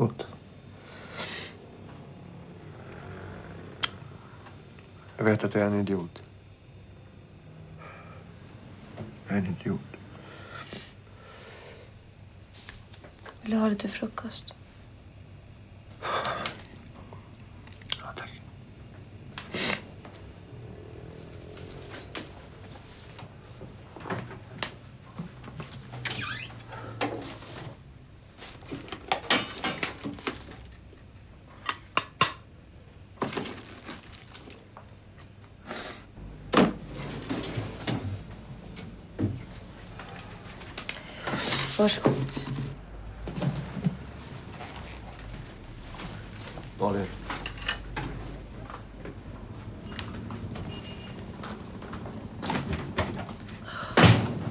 mot. Jag vet att jag är en idiot. Jag är en idiot. Vill du ha lite frukost? Varsågod. Malin.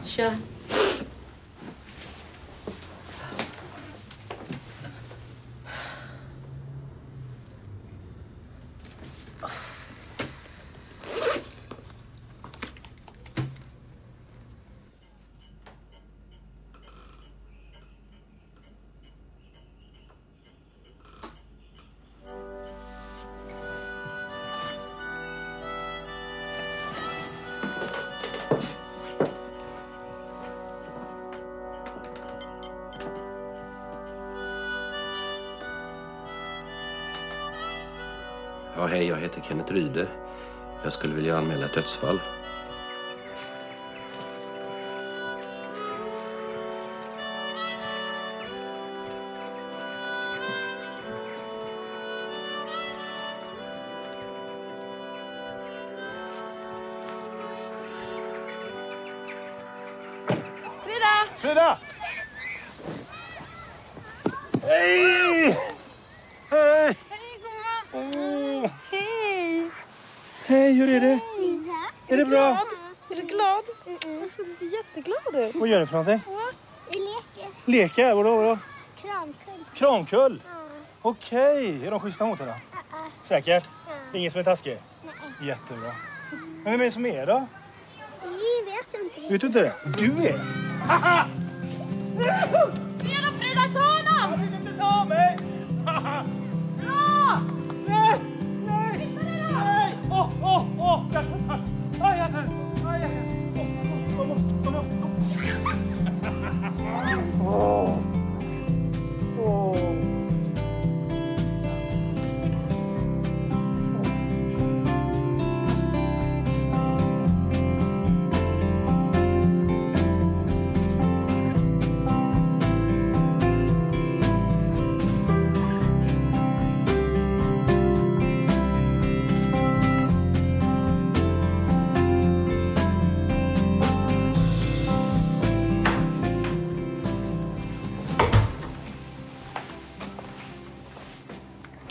Tja. Ja, hej, jag heter Kenneth Ryde. Jag skulle vilja anmäla ett dödsfall. Frida! Frida! Hej! Hej! Hej, hur är det? Är det bra? Är du glad? Du ser jätteglad ut. Vad gör du för någonting? Vi leker. Leker? Vadå? Kramkull. Kramkull? Ja. Okej. Är de schyssta mot dig då? Säkert? Ingen som är taskig? Nej. Jättebra. Men vem är det som är då? Vi vet inte. Vet du inte det? Du är? Haha! Det är då Frida, ta honom! Jag vill inte ta mig! Haha! Bra! Nej! Åh, hjärtat! Aj, hjärtat! Aj,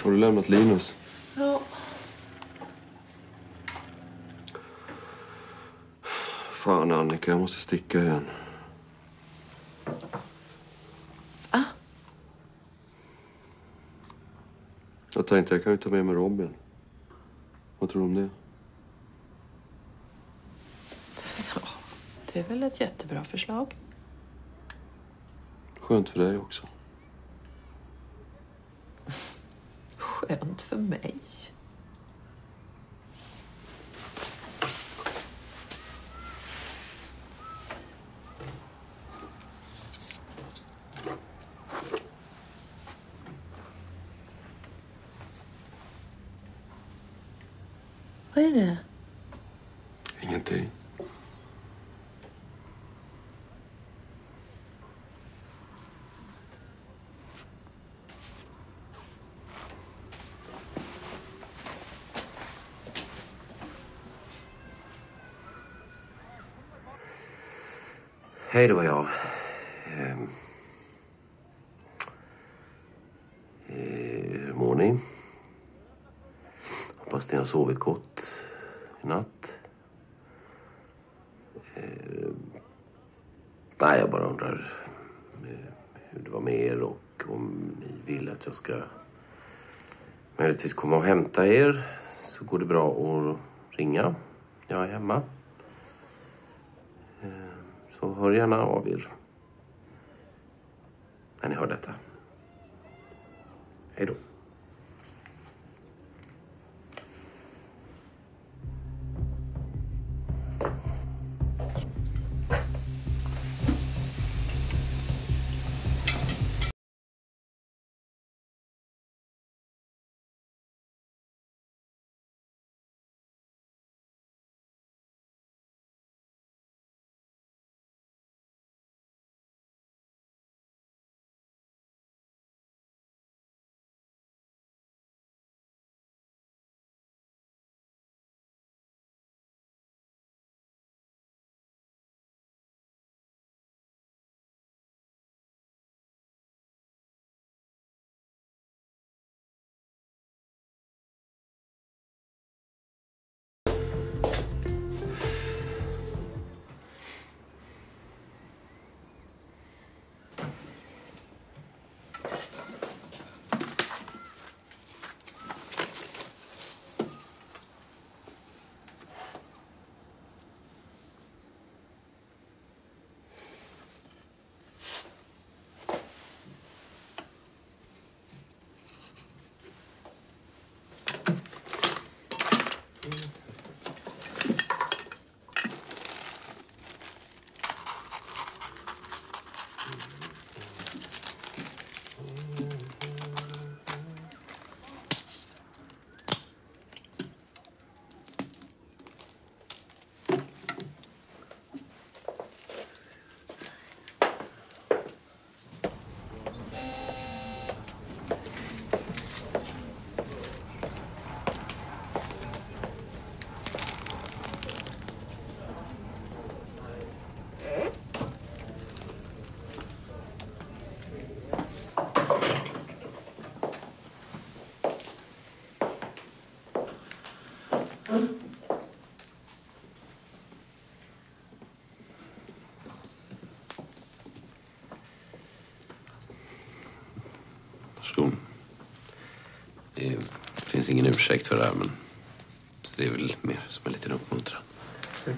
Har du lämnat Linus? Ja. Fan Annika, jag måste sticka igen. Ah. Jag tänkte jag kan ju ta med mig Robin. Vad tror du om det? Ja, det är väl ett jättebra förslag. Skönt för dig också. Skönt för mig. Vad är det? Ingenting. Hej, det var jag. Hur mår ni? Hoppas ni har sovit gott i natt. Nej, jag bara undrar hur det var med er och om ni vill att jag ska möjligtvis komma och hämta er så går det bra att ringa. Jag är hemma. Så hör gärna av er när ni hör detta. Hej då. Det finns ingen ursäkt för det här, men så det är väl mer som en liten uppmuntran. Tack.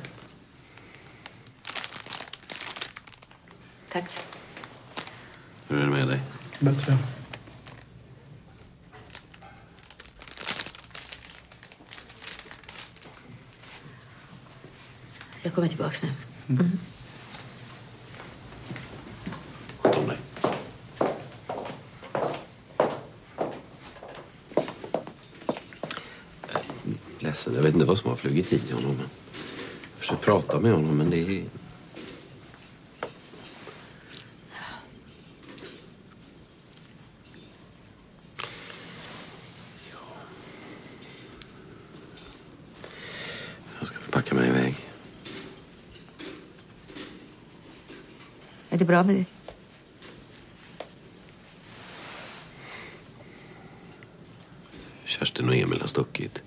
Tack. Hur är det med dig? Bättre. Jag kommer tillbaks nu. Mm. Jag vet inte vad som har flugit i honom. Jag försöker prata med honom, men det är... Jag ska packa mig iväg. Är det bra med dig? Kerstin och Emil har stuckit.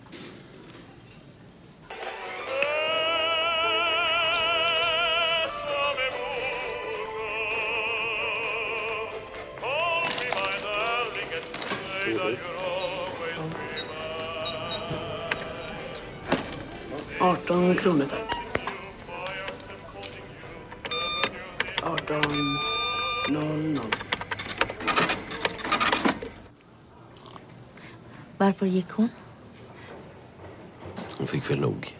Kronor, tack. 18.00. Varför gick hon? Hon fick väl nog.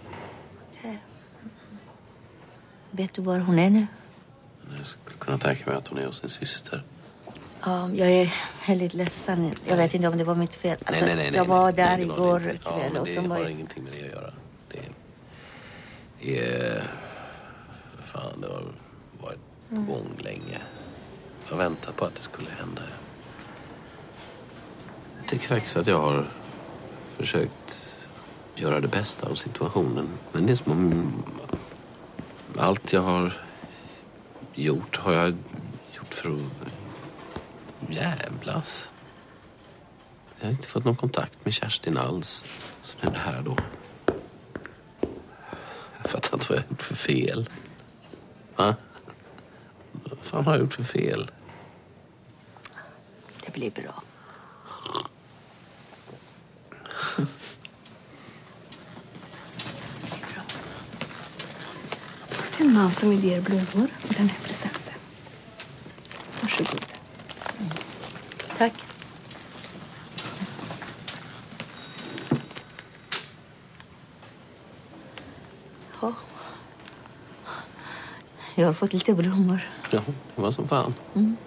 Vet du var hon är nu? Jag skulle kunna tänka mig att hon är hos sin syster. Ja, jag är väldigt ledsen. Jag vet inte om det var mitt fel. Alltså, nej. Jag var där igår kväll. Ja, men det har ingenting med det att göra. Fan, det har varit på gång länge. Jag väntar på att det skulle hända. Jag tycker faktiskt att jag har försökt göra det bästa av situationen. Men det är som allt jag har jag gjort för att jävlas. Jag har inte fått någon kontakt med Kerstin alls. Så det är det här då. Jag fattar inte vad jag har gjort för fel. Va? Vad fan har jag gjort för fel? Det blir bra. Det är en man som vill ge blommor och den här presenten. Varsågod. Mm. Tack. Ja. Jag har fått lite blommor. Ja, det var som fan. Mm.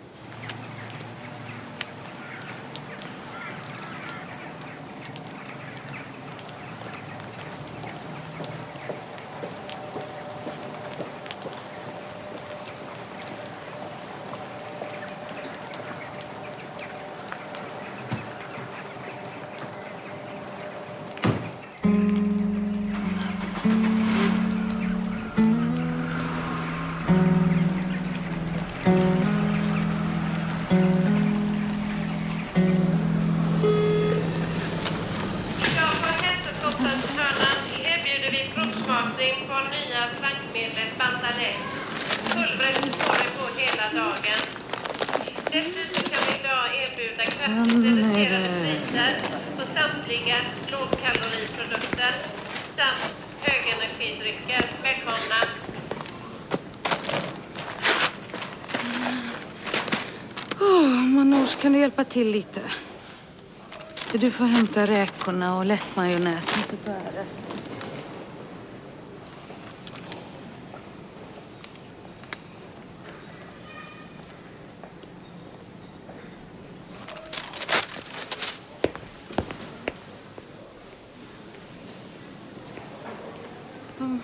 Till lite. Du får hämta räkorna och lättmajonnäsen till bäret. Mm.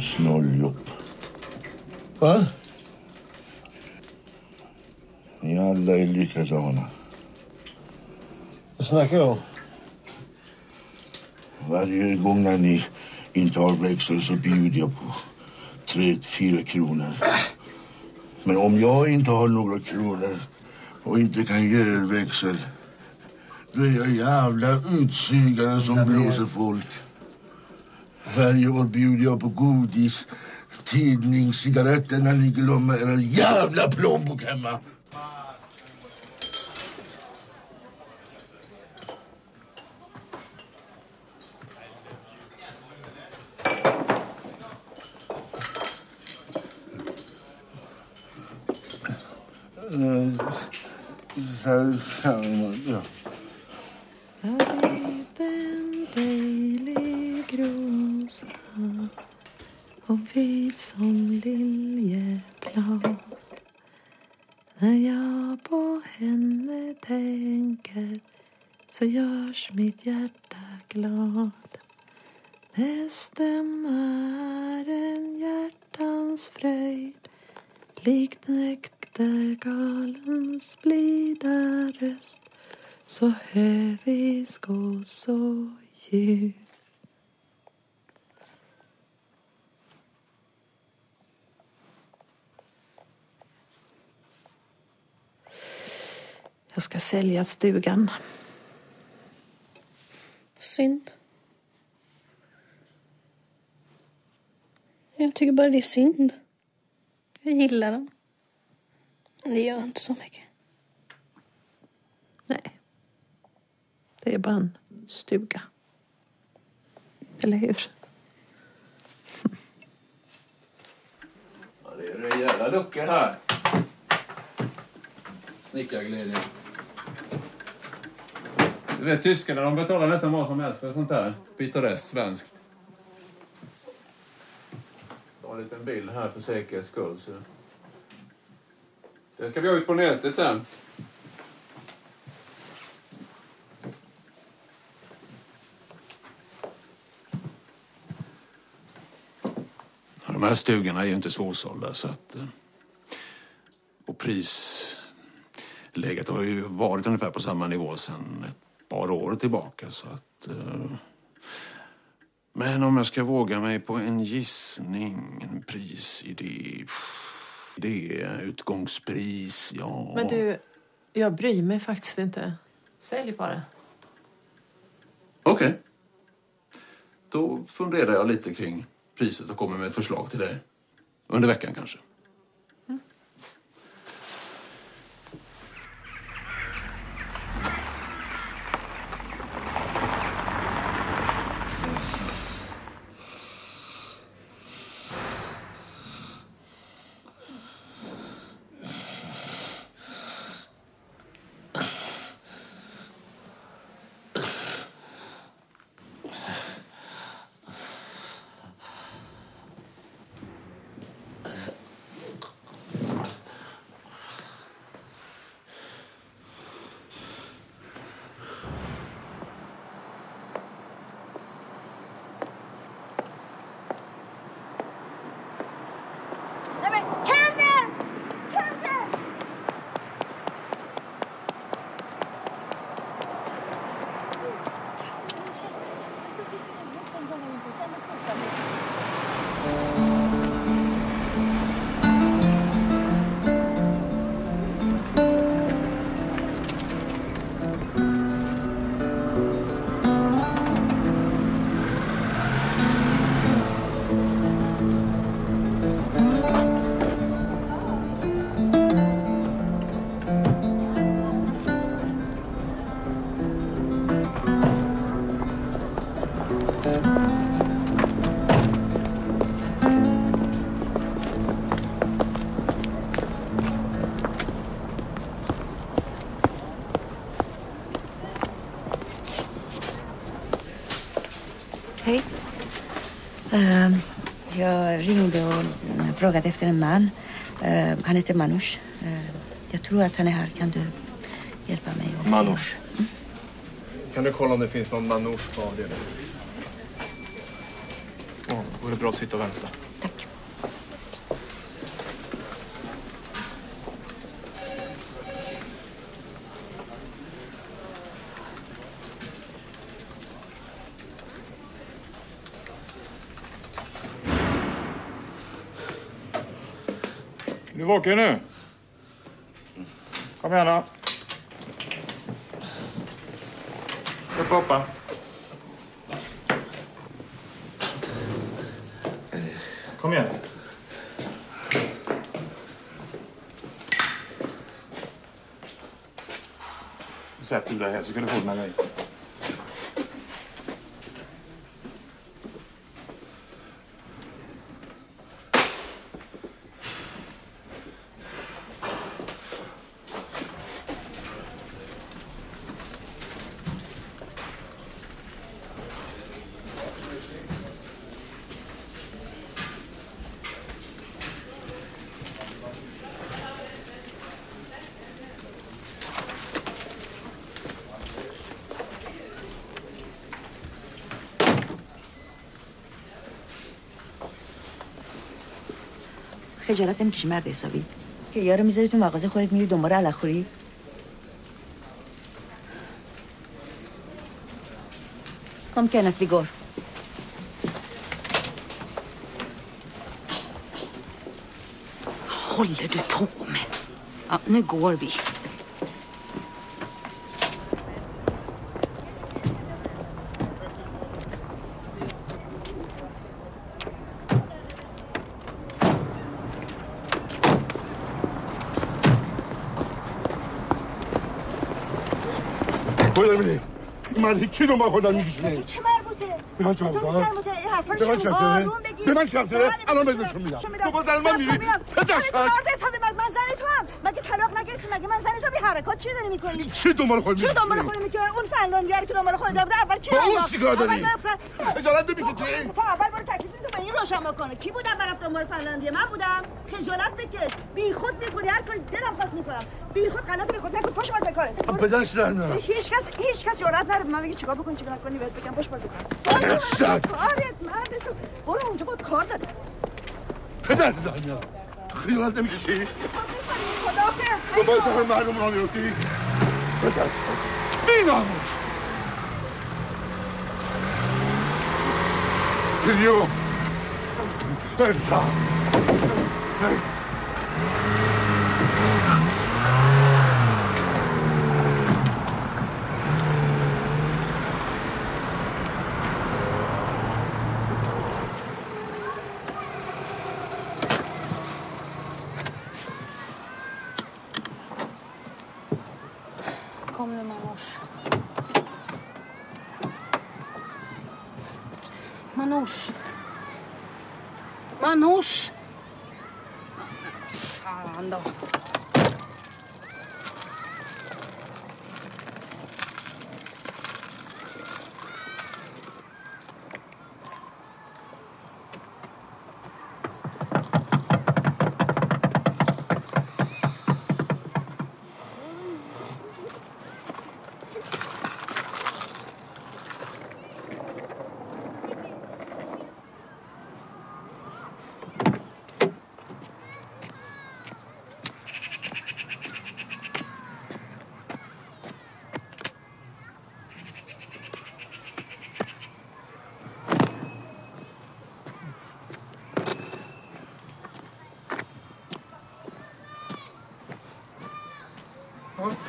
Snolljobb. Va? Ni alla är likadana. Vad snackar jag om? Varje gång när ni inte har växel så bjuder jag på 3-4 kronor. Men om jag inte har några kronor och inte kan ge er växel, då är jag jävla utsugare som blåser folk. Varje år bjuder jag på godis, tidning, cigaretter när ni glömmer era jävla plånbok hemma. Ja. Så görs mitt hjärta glad. Nästem är en hjärtans fröjd, likt nektargalens blida röst, så hövisk och så djup. Jag ska sälja stugan. Synd. Jag tycker bara det är synd. Jag gillar den. Det gör inte så mycket. Nej. Det är bara en stuga. Eller hur? Ja, det är rejäla luckor här. Snickarglädje. Du vet, tyskarna, de betalar nästan vad som helst för sånt här. Pittoreskt svenskt. Jag har en liten bild här för säkerhets skull. Så. Den ska vi ha ut på nätet sen. De här stugorna är ju inte svårsålda, så att... Och prisläget har ju varit ungefär på samma nivå sedan ett par år tillbaka, så att... Men om jag ska våga mig på en gissning, en prisidé, det är utgångspris, ja. Men du, jag bryr mig faktiskt inte. Sälj bara. Okej. Okay. Då funderar jag lite kring priset och kommer med ett förslag till dig. Under veckan kanske. Mm. Jag ringde och frågade efter en man. Han heter Manos. Jag tror att han är här. Kan du hjälpa mig? Manos. Mm? Kan du kolla om det finns någon Manos på avdelningen? Ja, då är det bra att sitta och vänta. Tack. Du vaknar nu. Kom igen då. Upp, hoppa. Kom igen. Du sätter dig här så kan du få den här grejen. خجالت نمیکشی مرد حسابی که یارو میذاری تو مغازه خودت میری دنبال علفخوری. Kom Kenneth, vi går. Håller du på med? Ja, nu går vi. من هیچی دنبال خودم میگیش میرم. چه مربوطه؟ به من چه مربوطه؟ این حرفارش کنیم. آروم بگیر. به من چه مربوطه؟ الان بزنشون میدم. تو با زن من میری؟ پدرشن. زن تو ناردست هم. مگه من زن تو هم. مگه طلاق نگرفتی؟ مگه من زن تو بی حرکات چی داری میکنی؟ چی دنبال خود میکنی؟ چی دنبال خود میکنی؟ اون فنلانگر که دنبال خود رفته اول کی؟ با اون سیگار داری؟ خجالت نمیکشی؟ تو اول بار تکلیفی تو به این روشن‌ما کنه. کی بودم من رفتم دنبال فنلاندی؟ من بودم. خجالت بکش. بیخود میکنی. هر کاری دلم خواست میکنم. بی خود غلط بی خود نکن. پشت بار به کارت. بدنش در میارم. هیچ کس جرئت نره من بگی چیکار بکن چیکار نکنی بهت بگم. پشت بار بکن. آره مردسو. برو اونجا بود کار داره. پدرت در میارم. خجالت نمیکشی؟ خداحافظ. تو باید مردم را میروتی. بدست. بیناموش. پیریو. ارتاق. Manos! Fan då.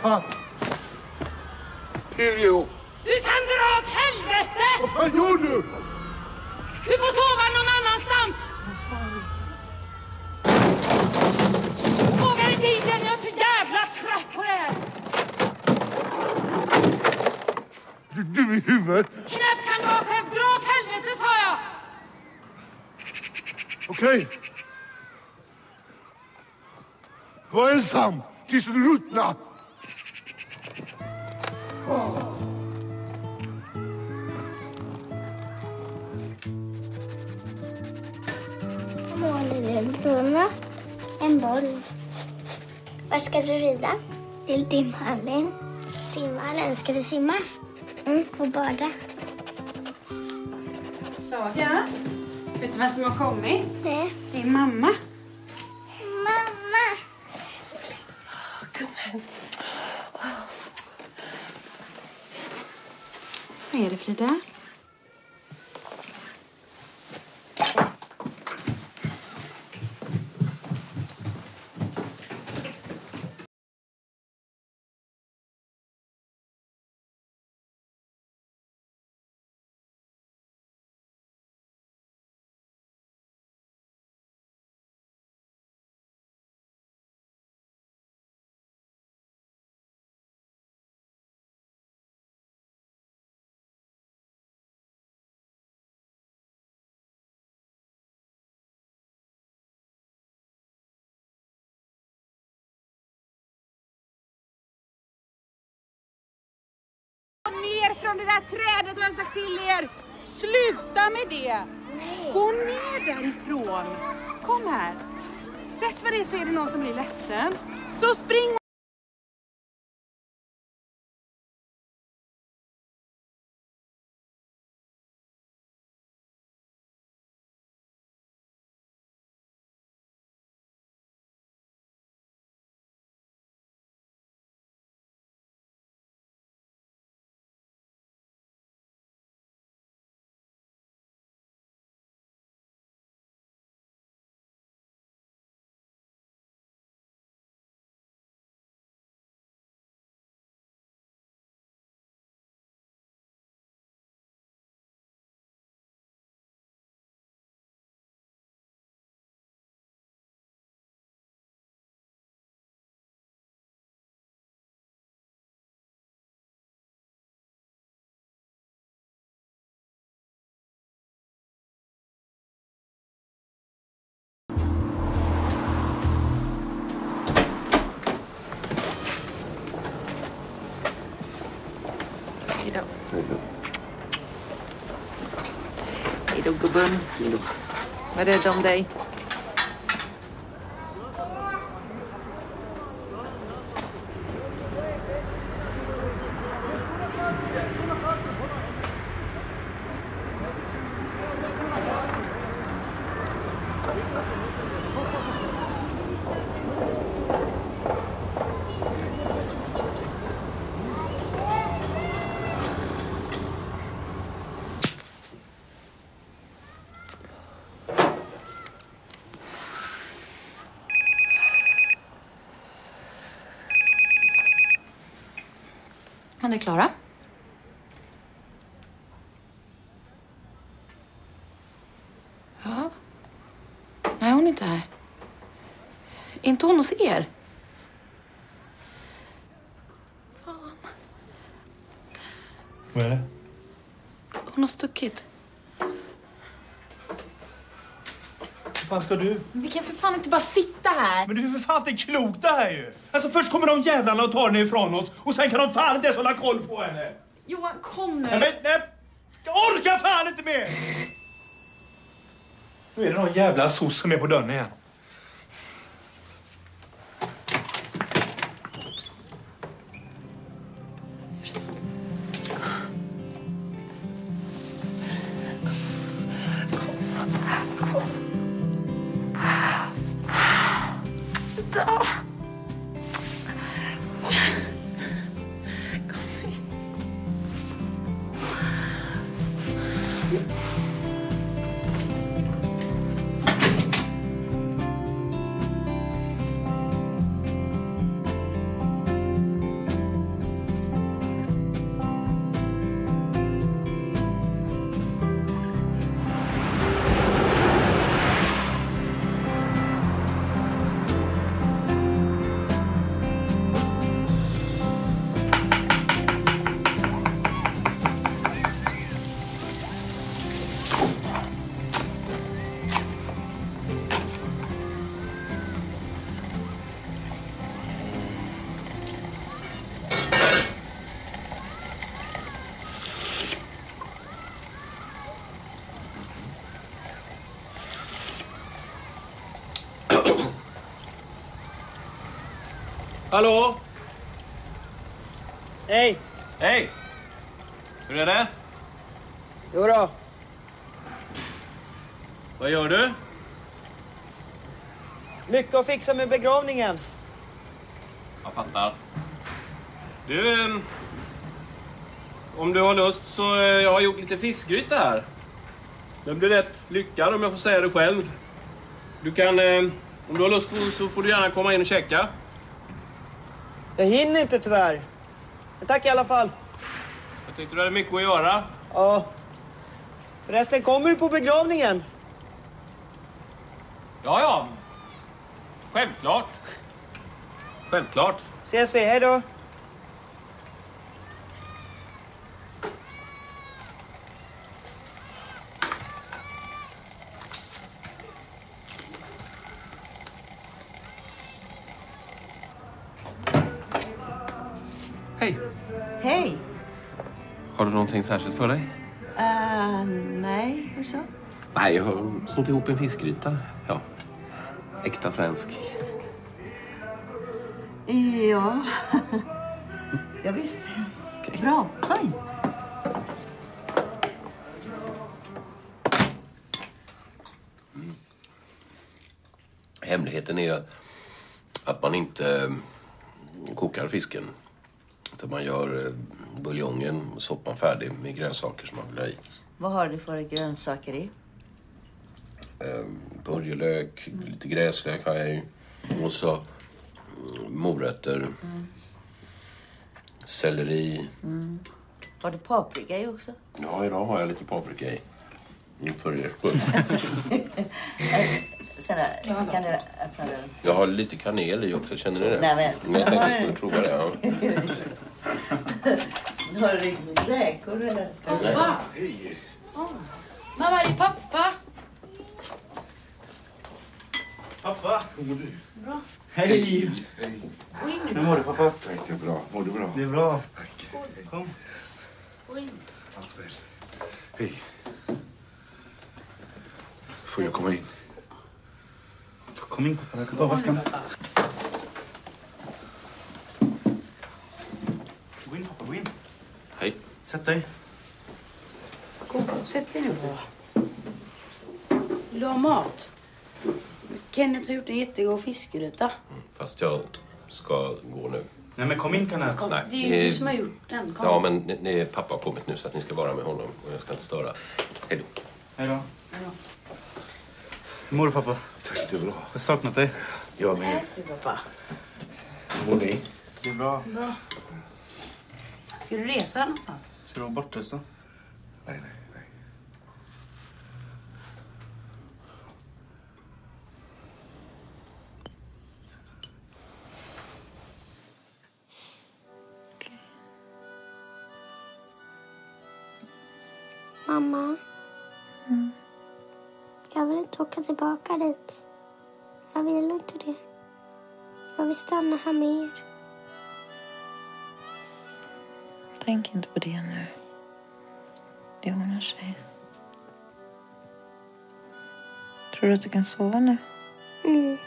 Fan! Pirio! Du kan dra åt helvete! Vad fan gör du? Du får sova någon annanstans! Vad fan? Våga dig dit igen, jag är så jävla trött på det här! Du i huvudet! Knäpp kan dra åt helvete! Dra åt helvete, sa jag! Okej! Var ensam tills du ruttnar! En boll. Var ska du rida? Till simhallen. Simhallen, ska du simma? Mm, och bada. Saga, vet du vem som har kommit? Nej. Din mamma. Mamma! Åh, gubben. Vad är det för det där? Från det där trädet och jag sagt till er. Sluta med det. Nej. Gå ner därifrån. Kom här. Rätt vad det är så är det någon som blir ledsen. Så spring. Hej då, gubben. Hej då. Var rädd om dig. Han är Klara. Ja. Nej, hon är inte här. Inte hon hos er. Fan. Vad är det? Hon har stuckit. Vad ska du? Vi kan för fan inte bara sitta här. Men det är för fan inte klokt det här ju. Alltså först kommer de jävlarna och tar henne ifrån oss. Och sen kan de fan inte ens hålla koll på henne. Johan, kom nu. Nej. Jag orkar fan inte mer. Nu är det någon jävla sos som är på dörren igen. Hallå? Hej. Hej. Hur är det? Jo då. Vad gör du? Mycket att fixa med begravningen. Jag fattar. Du, om du har lust så jag har gjort lite fiskgryta här. Den blir rätt lyckad om jag får säga det själv. Du kan, om du har lust så får du gärna komma in och checka. Jag hinner inte tyvärr. Men tack i alla fall. Jag tyckte du hade mycket att göra. Ja. Förresten, kommer du på begravningen? Ja. Självklart. Självklart. Ses vi, hej då. Har du någonting särskilt för dig? Nej, hur så? Nej, jag har snott ihop en fiskgryta. Ja, äkta svensk. Ja, jag visst. Okay. Bra, fine. Hemligheten är att man inte kokar fisken. Utan man gör buljongen och soppan färdig med grönsaker som man vill ha i. Vad har du för grönsaker i? Purjolök, lite gräslök har jag i. Och så morötter, selleri. Har du paprika i också? Ja, idag har jag lite paprika i. För er skull. Jag har lite kanel i också, känner ni det? Nej, men jag tänkte att jag skulle prova det, ja. Du har riktigt räkor eller? Pappa! Hej! Mamma, det är pappa! Pappa! Hur mår du? Bra. Hej! Hej! Hur mår du, pappa? Tack, det är bra. Mår du bra? Det är bra. Tack. Kom. Allt väl. Hej. får ju komma in. Kom in, pappa. Jag kan ta vaskan. Gå in, pappa. Gå in. Hej. Sätt dig. Kom, sätt dig nu då. Vill du ha mat? Kenneth har gjort en jättegod fiskgryta. Fast jag ska gå nu. Nej, men kom in, Kenneth. Kom. Nej. Det är ju du som har gjort den. Kom. Ja, men ni, pappa har kommit nu så att ni ska vara med honom. Och jag ska inte störa. Hej då. Hej då. Hej då. Hur mår du, pappa? Tack, det är bra. Jag har saknat dig. Jag med. Hej, pappa. Hur mår ni? Det är bra. Bra. Ska du resa någonstans? Ska du vara borta så? Nej, nej, nej. Mamma. Mm. Jag vill inte åka tillbaka dit. Jag vill inte det. Jag vill stanna här med er. Tänk inte på det nu. Det ordnar sig. Tror du att du kan sova nu? Mm.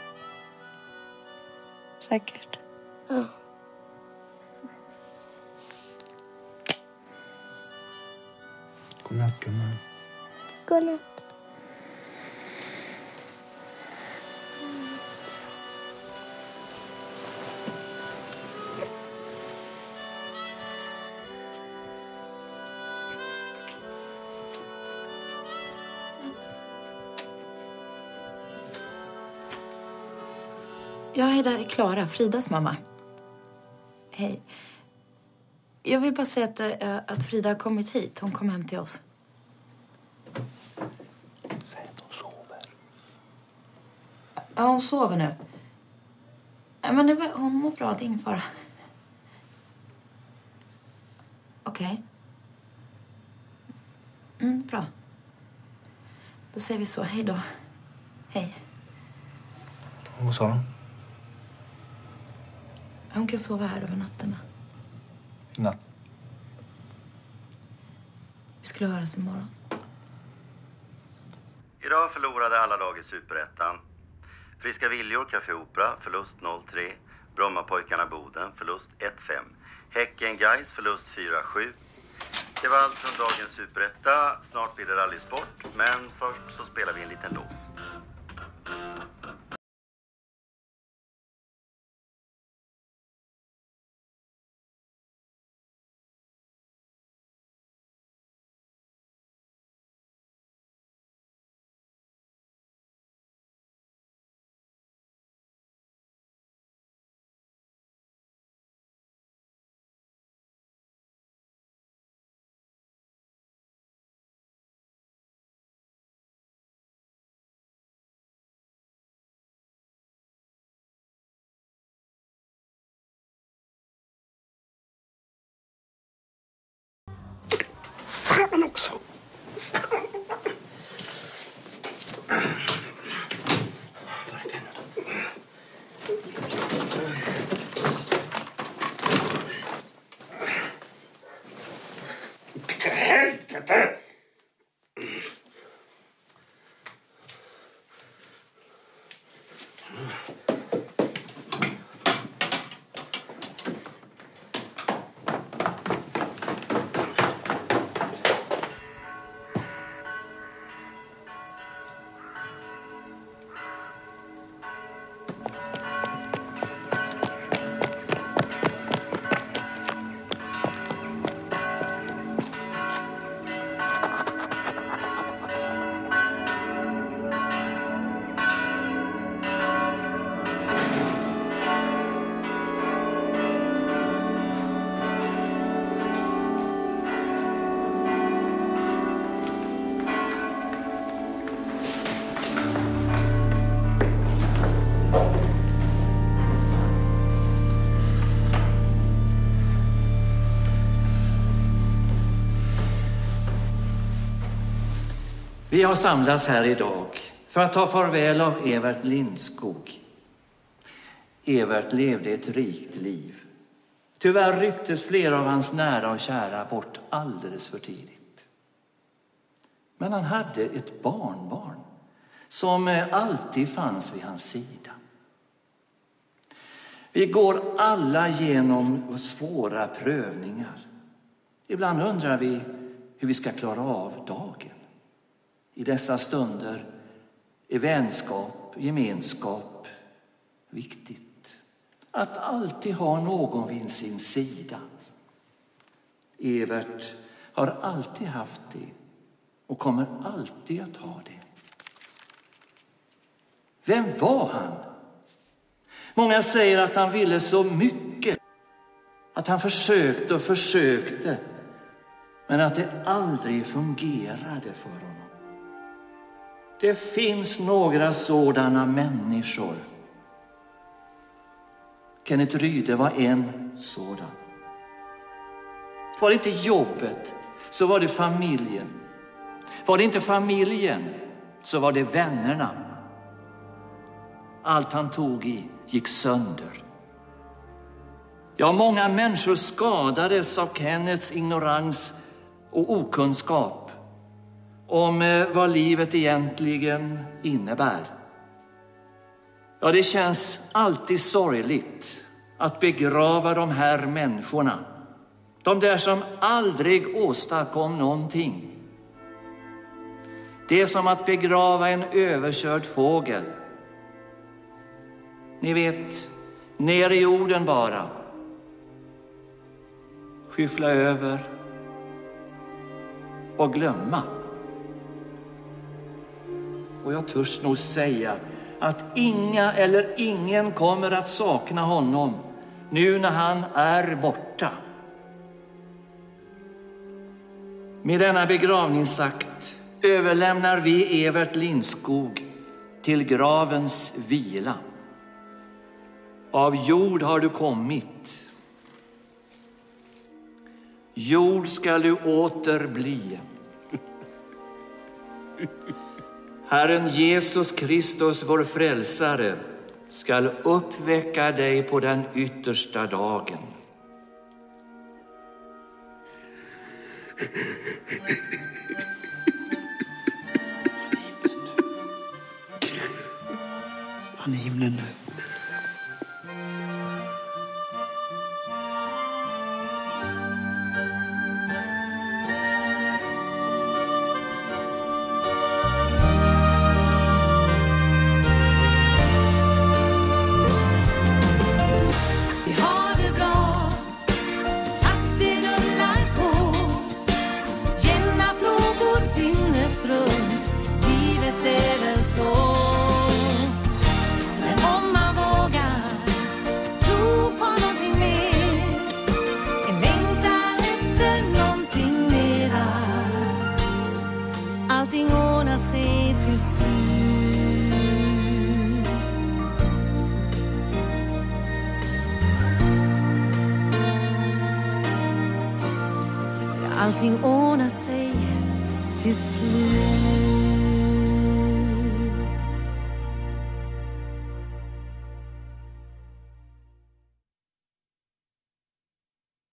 Säkert? Ja. Godnatt, Gunnar. Godnatt. Jag är där i Klara, Fridas mamma. Hej. Jag vill bara säga att Frida har kommit hit. Hon kom hem till oss. Säg att hon sover. Ja, hon sover nu. Men hon mår bra, det är ingen fara. Okej. Okay. Mm, bra. Då säger vi så. Hej då. Hej. Vad sa hon? Hon kan sova här över natten. I natt? Vi skulle höras imorgon. Idag förlorade alla lag i Super 1. Friska Viljor, Café Opera, förlust 0-3. Bromma pojkarna Boden, förlust 1-5. Häcken Guys, förlust 4-7. Det var allt från dagens Super 1. Snart blir det rallysport, men först så spelar vi en liten låt. Fan också. Helvete! Vi har samlats här idag för att ta farväl av Evert Lindskog. Evert levde ett rikt liv. Tyvärr rycktes flera av hans nära och kära bort alldeles för tidigt. Men han hade ett barnbarn som alltid fanns vid hans sida. Vi går alla genom svåra prövningar. Ibland undrar vi hur vi ska klara av dagen. I dessa stunder är vänskap och gemenskap viktigt. Att alltid ha någon vid sin sida. Evert har alltid haft det och kommer alltid att ha det. Vem var han? Många säger att han ville så mycket, att han försökte och försökte, men att det aldrig fungerade för honom. Det finns några sådana människor. Kenneth Ryde var en sådan. Var det inte jobbet, så var det familjen. Var det inte familjen, så var det vännerna. Allt han tog i gick sönder. Ja, många människor skadades av Kenneths ignorans och okunskap om vad livet egentligen innebär. Ja, det känns alltid sorgligt att begrava de här människorna. De där som aldrig åstadkom någonting. Det är som att begrava en överkörd fågel. Ni vet, ner i jorden bara. Skyffla över och glömma. Och jag törs nog säga att inga eller ingen kommer att sakna honom nu när han är borta. Med denna begravningsakt överlämnar vi Evert Lindskog till gravens vila. Av jord har du kommit. Jord ska du åter bli. Herren Jesus Kristus, vår frälsare, ska uppväcka dig på den yttersta dagen. Han är i himlen nu. Allting ordnar sig till slut.